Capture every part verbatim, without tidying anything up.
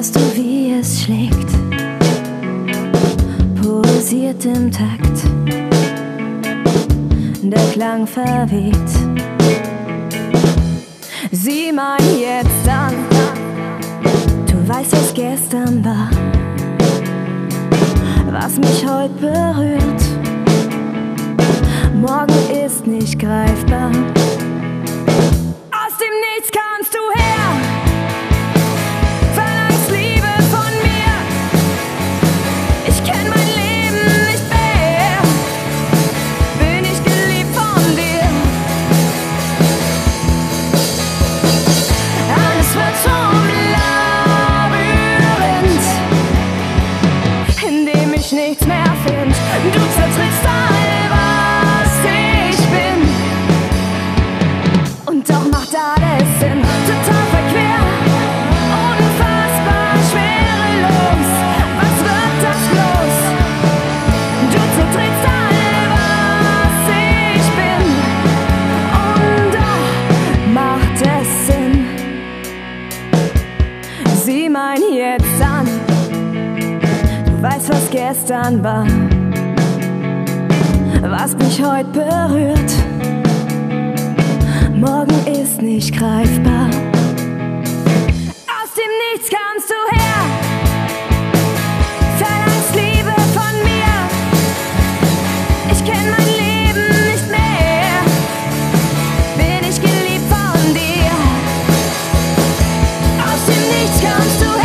hörst du, wie es schlägt, pulsiert im Takt, der Klang verweht. Sieh mal jetzt an, du weißt, was gestern war, was mich heute berührt. Morgen ist nicht greifbar. Aus dem Nichts kannst du her. Nichts mehr find, du zertrittst all, was ich bin. Und doch macht alles Sinn, total verquer, unfassbar schwerelos. Was wird das bloß? Du zertrittst all, was ich bin. Und doch macht es Sinn. Sieh mein Jetzt an. Weiß, was gestern war, was mich heute berührt. Morgen ist nicht greifbar. Aus dem Nichts kannst du her. Verlangst Liebe von mir. Ich kenn mein Leben nicht mehr. Bin ich geliebt von dir. Aus dem Nichts kannst du her.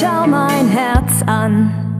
Schau mein Herz an.